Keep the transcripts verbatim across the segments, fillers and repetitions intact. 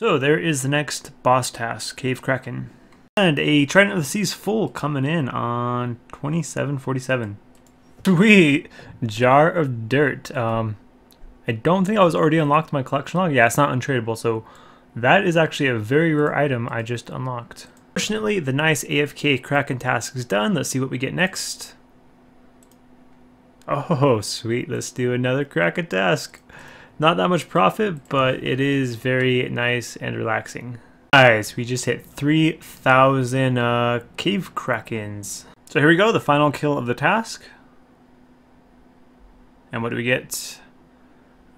So there is the next boss task, Cave Kraken. And a Trident of the Seas full coming in on twenty-seven forty-seven. Sweet! Jar of Dirt. Um, I don't think I was already unlocked my collection log. Yeah, it's not untradeable, so that is actually a very rare item I just unlocked. Fortunately, the nice A F K Kraken task is done. Let's see what we get next. Oh, sweet. Let's do another Kraken task. Not that much profit, but it is very nice and relaxing. Alright, so we just hit three thousand uh, Cave Krakens. So here we go, the final kill of the task. And what do we get?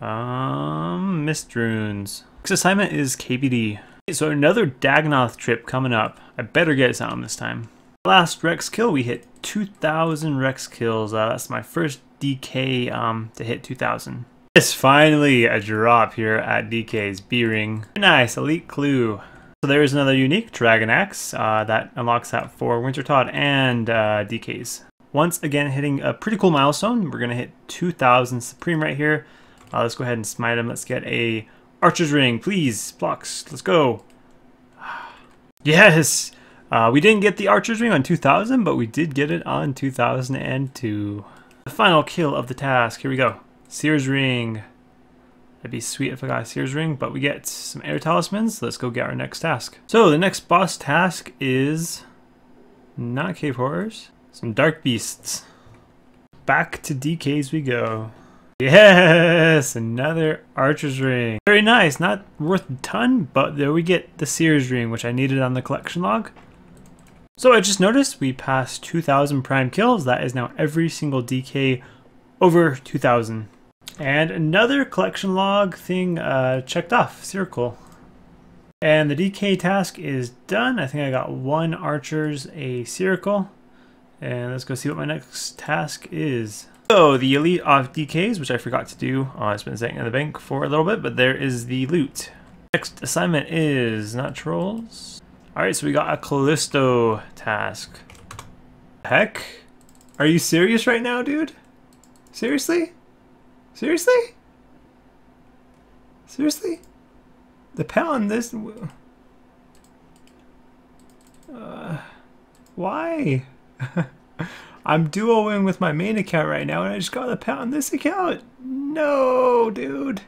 Um, Mist Runes. Next assignment is K B D. So another Dagannoth trip coming up. I better get something this time. Last Rex kill, we hit two thousand Rex kills. Uh, that's my first D K um, to hit two thousand. It's finally a drop here at D K's B ring. Nice, elite clue. So there is another unique Dragon Axe uh, that unlocks that for Winter Todd and uh, D K's. Once again, hitting a pretty cool milestone. We're gonna hit two thousand Supreme right here. Uh, let's go ahead and smite him. Let's get a Archer's Ring, please, blocks, let's go. Yes, uh, we didn't get the Archer's Ring on two thousand, but we did get it on two thousand two. The final kill of the task, here we go. Seer's ring, that'd be sweet if I got a Seer's ring, but we get some air talismans. Let's go get our next task. So the next boss task is not Cave Horrors, some Dark Beasts. Back to D K's we go. Yes, another Archer's Ring. Very nice, not worth a ton, but there we get the Seer's Ring, which I needed on the collection log. So I just noticed we passed two thousand Prime kills. That is now every single D K over two thousand. And another collection log thing uh, checked off, circle. And the D K task is done. I think I got one Archer's, a circle. And let's go see what my next task is. So the elite of D K's, which I forgot to do, uh, it's been sitting in the bank for a little bit, but there is the loot. Next assignment is not trolls. All right, so we got a Callisto task. Heck, are you serious right now, dude? Seriously? Seriously? Seriously? The pound this. Uh, why? I'm duoing with my main account right now, and I just got a pet on this account. No, dude.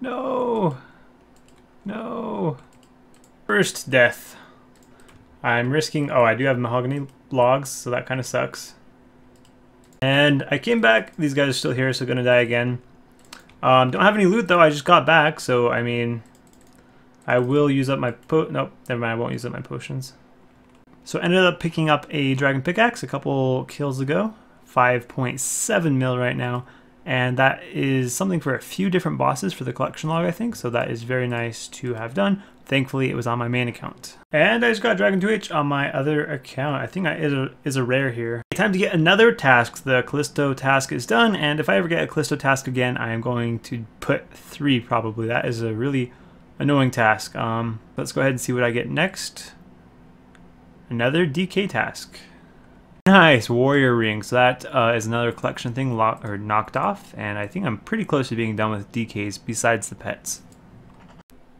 No. No. First death. I'm risking... Oh, I do have mahogany logs, so that kind of sucks. And I came back. These guys are still here, so gonna die again. Um, don't have any loot, though. I just got back, so, I mean... I will use up my po... Nope, never mind. I won't use up my potions. So ended up picking up a dragon pickaxe a couple kills ago, five point seven mil right now, and that is something for a few different bosses for the collection log, I think, so that is very nice to have done. Thankfully, it was on my main account. And I just got Dragon two H on my other account. I think it is a rare here. Time to get another task. The Callisto task is done, and if I ever get a Callisto task again, I am going to put three probably. That is a really annoying task. Um, let's go ahead and see what I get next. Another D K task. Nice, warrior ring. So that uh, is another collection thing locked or knocked off, and I think I'm pretty close to being done with D Ks besides the pets.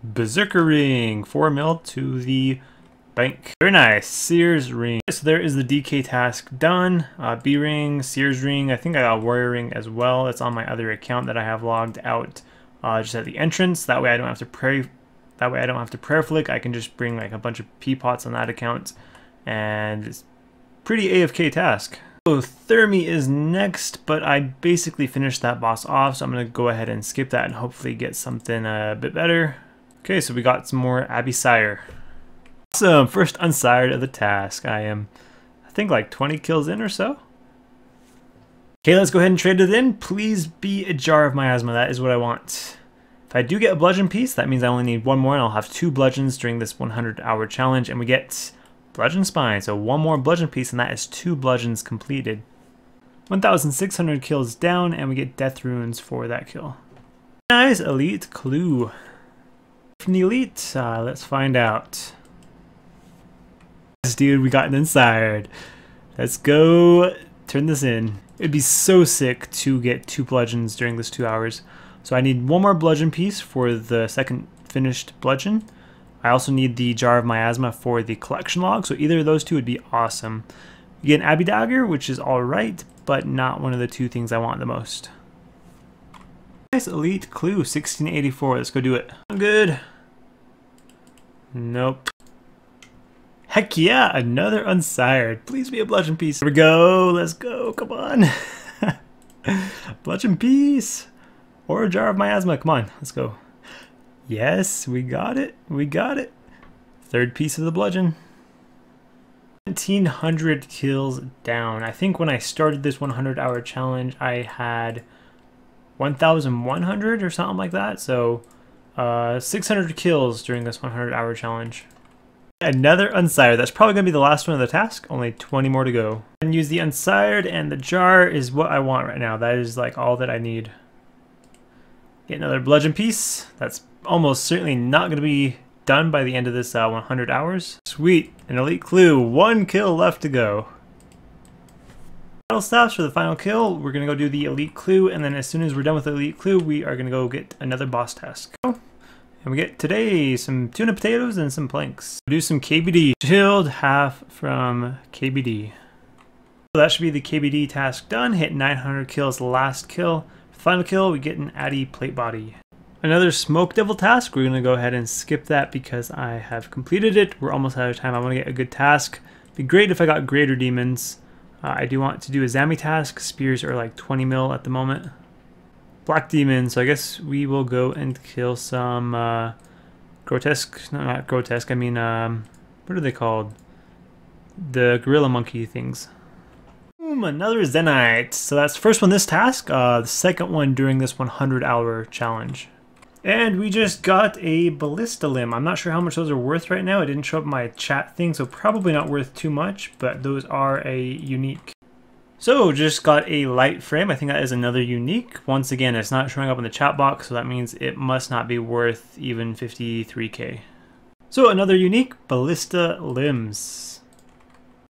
Berserker ring, four mil to the bank. Very nice. Seer's ring. So there is the D K task done. Uh, B ring, Seer's ring. I think I got warrior ring as well. It's on my other account that I have logged out uh, just at the entrance. That way I don't have to pray. That way I don't have to prayer flick. I can just bring like a bunch of pea pots on that account. And it's pretty A F K task. So Thermy is next, but I basically finished that boss off, so I'm gonna go ahead and skip that and hopefully get something a bit better. Okay, so we got some more Abbey Sire. Awesome, first unsired of the task. I am, I think like twenty kills in or so. Okay, let's go ahead and trade it in. Please be a jar of miasma, that is what I want. If I do get a bludgeon piece, that means I only need one more and I'll have two bludgeons during this one hundred hour challenge, and we get bludgeon spine, so one more bludgeon piece, and that is two bludgeons completed. one thousand six hundred kills down, and we get death runes for that kill. Nice elite clue. From the elite, uh, let's find out. Yes, dude, we got an insired. Let's go turn this in. It'd be so sick to get two bludgeons during this two hours. So I need one more bludgeon piece for the second finished bludgeon. I also need the Jar of Miasma for the collection log, so either of those two would be awesome. We get an Abbey Dagger, which is alright, but not one of the two things I want the most. Nice elite clue, sixteen eighty-four, let's go do it. Good. Nope. Heck yeah, another unsired. Please be a bludgeon piece. Here we go, let's go, come on. Bludgeon piece. Or a Jar of Miasma, come on, let's go. Yes, we got it, we got it. Third piece of the bludgeon. seventeen hundred kills down. I think when I started this one hundred hour challenge, I had eleven hundred or something like that. So uh, six hundred kills during this one hundred hour challenge. Another unsired. That's probably going to be the last one of the task. Only twenty more to go. And use the unsired, and the jar is what I want right now. That is like all that I need. Get another bludgeon piece. That's almost certainly not going to be done by the end of this uh, one hundred hours. Sweet, an elite clue. One kill left to go. Battle staffs for the final kill. We're going to go do the elite clue, and then as soon as we're done with the elite clue, we are going to go get another boss task. And we get today some tuna potatoes and some planks. We'll do some K B D. Chilled half from K B D. So that should be the K B D task done. Hit nine hundred kills last kill. Final kill, we get an Addy plate body. Another smoke devil task. We're gonna go ahead and skip that because I have completed it. We're almost out of time. I want to get a good task. It'd be great if I got greater demons. Uh, I do want to do a Zammy task. Spears are like twenty mil at the moment. Black demons. So I guess we will go and kill some uh, grotesque. No, not grotesque. I mean, um, what are they called? The gorilla monkey things. Another Zenite. So that's the first one this task, uh, the second one during this one hundred hour challenge. And we just got a ballista limb. I'm not sure how much those are worth right now. It didn't show up in my chat thing, so probably not worth too much, but those are a unique. So just got a light frame. I think that is another unique. Once again, it's not showing up in the chat box, so that means it must not be worth even fifty-three K. So another unique, ballista limbs.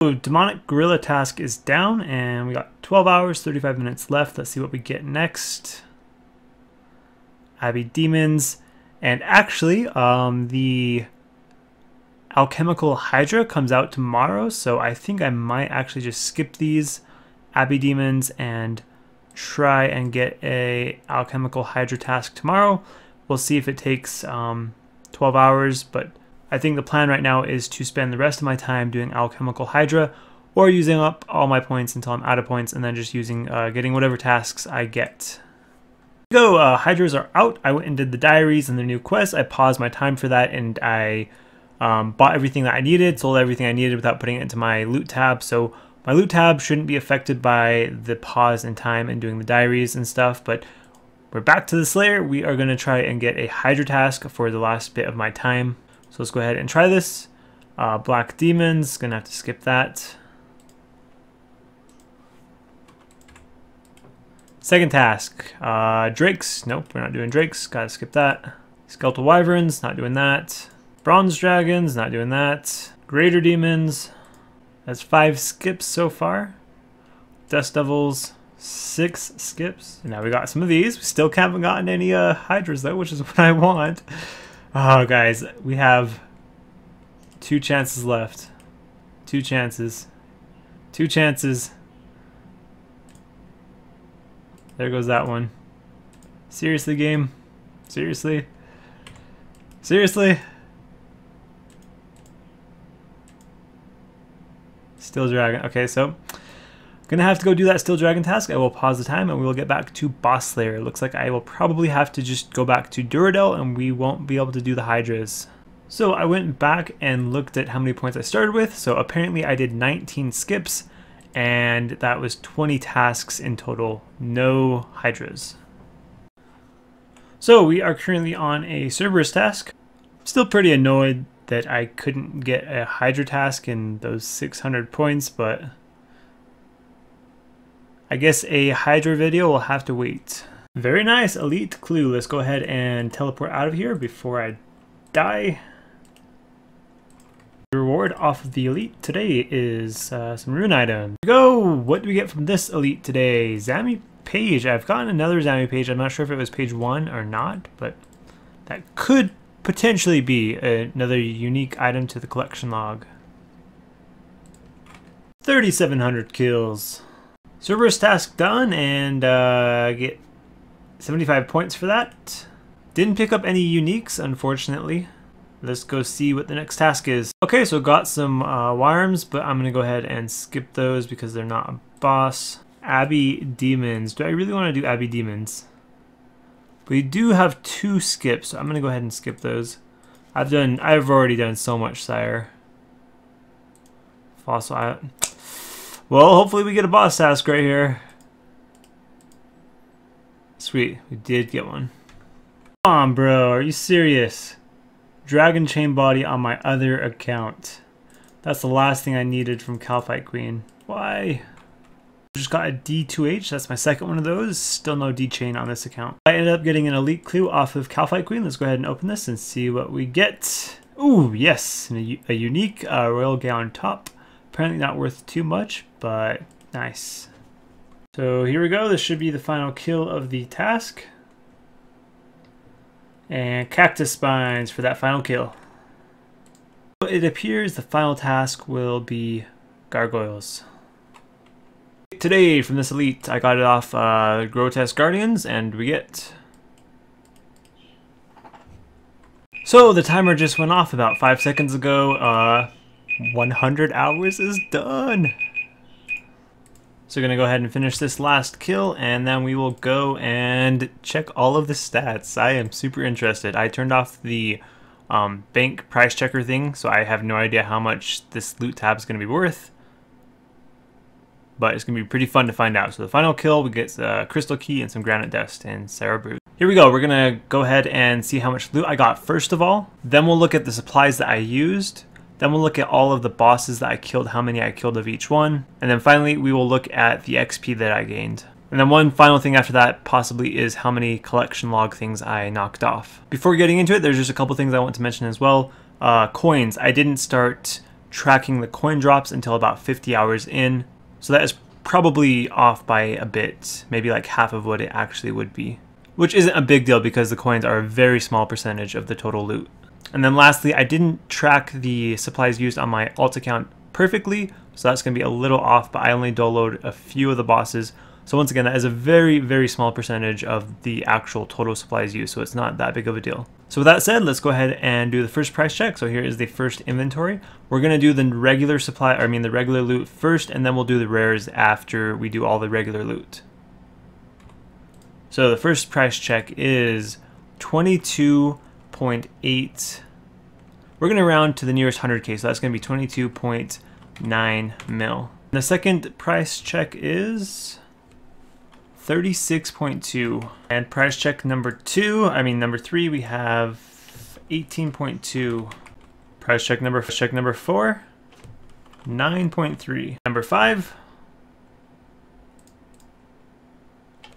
So demonic gorilla task is down, and we got twelve hours, thirty-five minutes left. Let's see what we get next. Abbey Demons, and actually, um, the alchemical hydra comes out tomorrow, so I think I might actually just skip these Abbey Demons and try and get a alchemical hydra task tomorrow. We'll see if it takes um, twelve hours, but I think the plan right now is to spend the rest of my time doing alchemical hydra or using up all my points until I'm out of points and then just using, uh, getting whatever tasks I get. Go, uh, hydras are out. I went and did the diaries and the new quests. I paused my time for that and I um, bought everything that I needed, sold everything I needed without putting it into my loot tab. So my loot tab shouldn't be affected by the pause in time and doing the diaries and stuff, but we're back to the Slayer. We are gonna try and get a hydra task for the last bit of my time. So let's go ahead and try this. Uh, black demons, gonna have to skip that. Second task, uh, drakes. Nope, we're not doing drakes, gotta skip that. Skeletal wyverns, not doing that. Bronze dragons, not doing that. Greater demons, that's five skips so far. Dust devils, six skips. And now we got some of these. We still haven't gotten any uh, hydras though, which is what I want. Oh, guys, we have two chances left. Two chances. Two chances. There goes that one. Seriously, game? Seriously? Seriously? Steel Dragon. Okay, so I'm gonna have to go do that Steel Dragon task. I will pause the time and we will get back to Boss Slayer. It looks like I will probably have to just go back to Duradel and we won't be able to do the hydras. So I went back and looked at how many points I started with. So apparently I did nineteen skips and that was twenty tasks in total. No hydras. So we are currently on a Cerberus task. I'm still pretty annoyed that I couldn't get a hydra task in those six hundred points, but I guess a hydra video will have to wait. Very nice elite clue. Let's go ahead and teleport out of here before I die. The reward off of the elite today is uh, some rune items. Here we go! What do we get from this elite today? Zammy page. I've gotten another Zammy page. I'm not sure if it was page one or not, but that could potentially be another unique item to the collection log. thirty-seven hundred kills. Cerberus task done, and uh, get seventy-five points for that. Didn't pick up any uniques, unfortunately. Let's go see what the next task is. Okay, so got some uh, worms, but I'm gonna go ahead and skip those because they're not a boss. Abbey Demons. Do I really want to do Abbey Demons? We do have two skips, so I'm gonna go ahead and skip those. I've done. I've already done so much, sire. Fossil. I, well, hopefully we get a boss task right here. Sweet, we did get one. Come on, bro. Are you serious? Dragon Chain Body on my other account. That's the last thing I needed from Kalphite Queen. Why? Just got a D two H. That's my second one of those. Still no D Chain on this account. I ended up getting an elite clue off of Kalphite Queen. Let's go ahead and open this and see what we get. Ooh, yes. A, a unique uh, royal gown top. Apparently not worth too much, but nice. So here we go. This should be the final kill of the task. And cactus spines for that final kill. It appears the final task will be gargoyles. Today from this elite, I got it off uh, Grotesque Guardians, and we get... So the timer just went off about five seconds ago. Uh, one hundred hours is done. So we're gonna go ahead and finish this last kill, and then we will go and check all of the stats. I am super interested. I turned off the um, bank price checker thing, so I have no idea how much this loot tab is gonna be worth, but it's gonna be pretty fun to find out. So the final kill, we get a crystal key and some granite dust and Cerberus. Here we go, we're gonna go ahead and see how much loot I got first of all, then we'll look at the supplies that I used, then we'll look at all of the bosses that I killed, how many I killed of each one. And then finally, we will look at the X P that I gained. And then one final thing after that possibly is how many collection log things I knocked off. Before getting into it, there's just a couple things I want to mention as well. Uh, coins. I didn't start tracking the coin drops until about fifty hours in. So that is probably off by a bit, maybe like half of what it actually would be. Which isn't a big deal because the coins are a very small percentage of the total loot. And then lastly, I didn't track the supplies used on my alt account perfectly, so that's going to be a little off, but I only doloed a few of the bosses. So once again, that is a very, very small percentage of the actual total supplies used, so it's not that big of a deal. So with that said, let's go ahead and do the first price check. So here is the first inventory. We're going to do the regular supply, or I mean the regular loot first, and then we'll do the rares after we do all the regular loot. So the first price check is twenty-two point eight. We're going to round to the nearest one hundred K, so that's going to be twenty-two point nine mil. The second price check is thirty-six point two, and price check number two, I mean number three, we have eighteen point two. Price check number check number four, nine point three. Number five,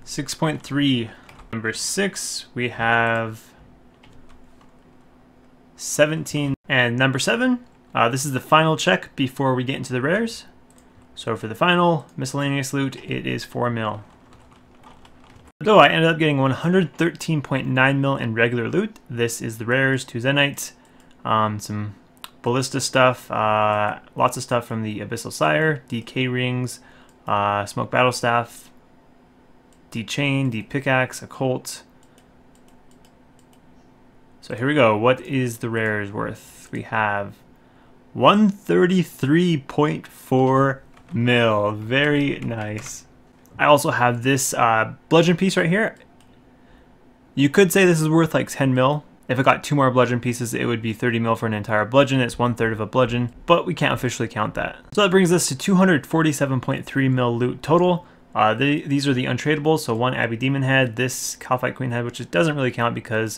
six point three. Number six, we have seventeen. And number seven, uh, this is the final check before we get into the rares. So for the final miscellaneous loot, it is four mil. So I ended up getting one hundred thirteen point nine mil in regular loot. This is the rares, two Zenites, um, some ballista stuff, uh, lots of stuff from the Abyssal Sire, D K rings, uh, smoke battle staff, D Chain, D pickaxe, a Colt. So here we go. What is the rares worth? We have one hundred thirty-three point four mil. Very nice. I also have this uh, bludgeon piece right here. You could say this is worth like ten mil. If I got two more bludgeon pieces, it would be thirty mil for an entire bludgeon. It's one third of a bludgeon, but we can't officially count that. So that brings us to two hundred forty-seven point three mil loot total. Uh, they, these are the untradeables. So one Abbey Demon head, this Kalphite Queen head, which doesn't really count because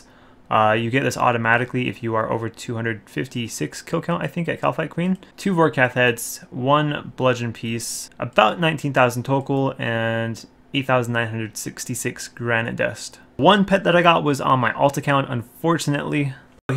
Uh, you get this automatically if you are over two hundred fifty-six kill count, I think, at Kalphite Queen. Two Vorkath heads, one bludgeon piece, about nineteen thousand total, and eight thousand nine hundred sixty-six granite dust. One pet that I got was on my alt account, unfortunately.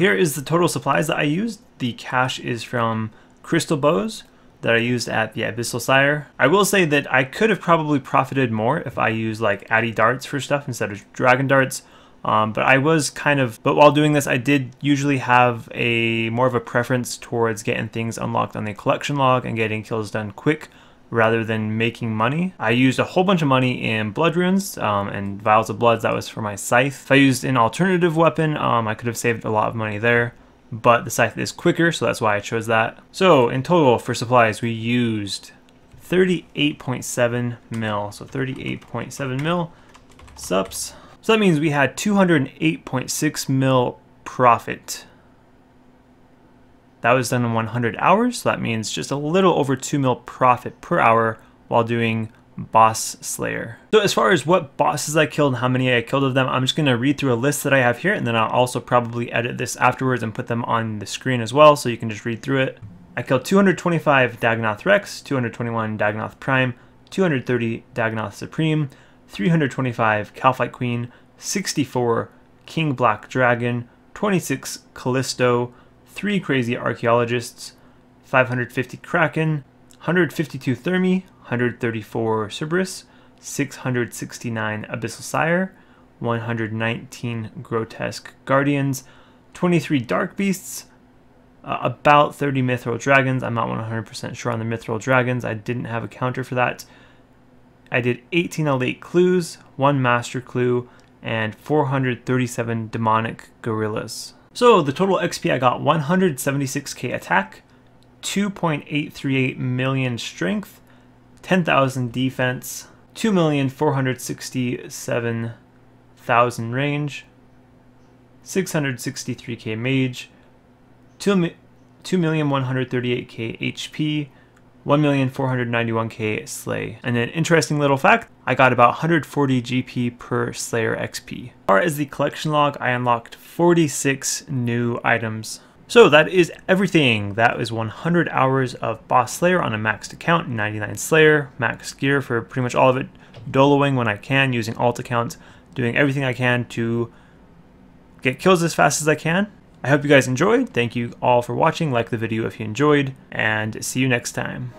Here is the total supplies that I used. The cash is from crystal bows that I used at the Abyssal Sire. I will say that I could have probably profited more if I used like Addy darts for stuff instead of dragon darts. Um, but I was kind of, but while doing this, I did usually have a more of a preference towards getting things unlocked on the collection log and getting kills done quick rather than making money. I used a whole bunch of money in blood runes um, and vials of bloods. That was for my scythe. If I used an alternative weapon, um, I could have saved a lot of money there, but the scythe is quicker, so that's why I chose that. So in total for supplies, we used thirty-eight point seven mil. So thirty-eight point seven mil sups. So that means we had two hundred eight point six mil profit. That was done in one hundred hours, so that means just a little over two mil profit per hour while doing Boss Slayer. So as far as what bosses I killed and how many I killed of them, I'm just going to read through a list that I have here, and then I'll also probably edit this afterwards and put them on the screen as well, so you can just read through it. I killed two hundred twenty-five Dagannoth Rex, two hundred twenty-one Dagannoth Prime, two hundred thirty Dagannoth Supreme, three hundred twenty-five Kalphite Queen, sixty-four King Black Dragon, twenty-six Callisto, three Crazy Archaeologists, five hundred fifty Kraken, one hundred fifty-two Thermy, one hundred thirty-four Cerberus, six hundred sixty-nine Abyssal Sire, one hundred nineteen Grotesque Guardians, twenty-three Dark Beasts, uh, about thirty Mithril Dragons. I'm not one hundred percent sure on the Mithril Dragons. I didn't have a counter for that. I did eighteen Elite Clues, one Master Clue, and four hundred thirty-seven Demonic Gorillas. So the total X P, I got one hundred seventy-six K attack, two point eight three eight million strength, ten thousand defense, two million four hundred sixty-seven thousand range, six hundred sixty-three K mage, two million one hundred thirty-eight K H P, one million four hundred ninety-one K slay. And an interesting little fact, I got about one hundred forty G P per slayer X P. As far as the collection log, I unlocked forty-six new items. So that is everything. That is one hundred hours of boss slayer on a maxed account, ninety-nine slayer, maxed gear for pretty much all of it, doloing when I can, using alt accounts, doing everything I can to get kills as fast as I can. I hope you guys enjoyed. Thank you all for watching. Like the video if you enjoyed, and see you next time.